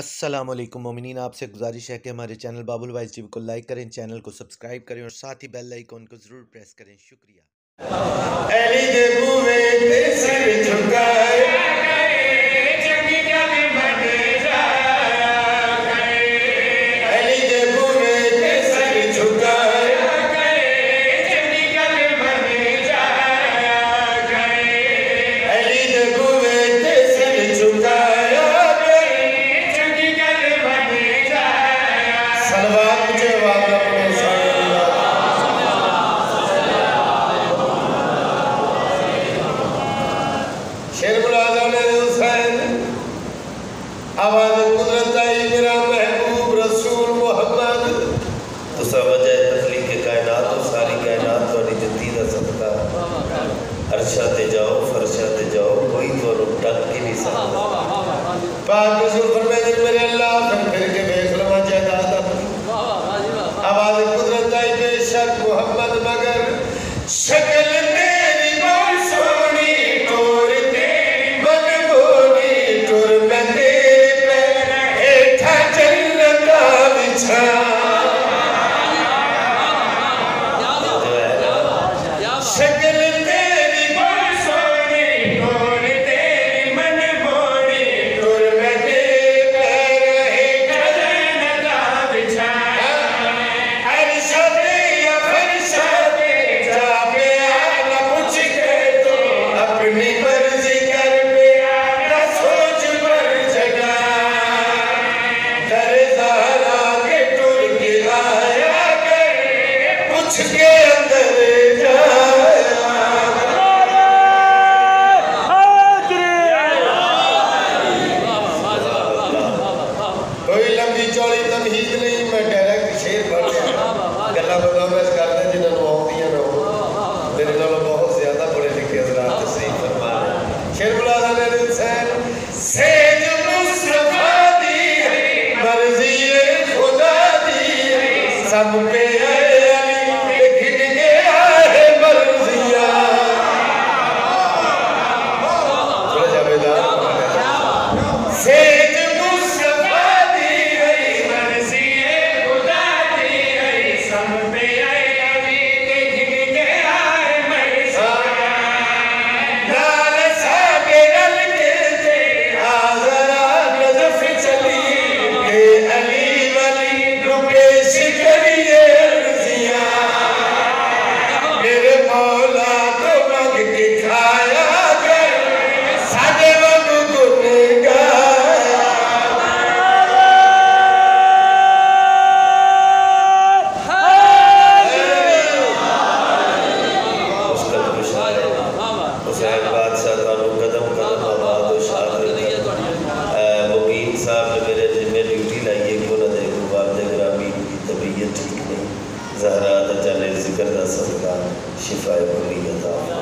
अस्सलाम वालेकुम मोमिनीन, आपसे गुजारिश है कि हमारे चैनल बाबुल हवाइज टीवी को लाइक करें, चैनल को सब्सक्राइब करें और साथ ही बेल आइकॉन को ज़रूर प्रेस करें। शुक्रिया। जहरा जले जिक्र दा सदका शिफाए कुली अता।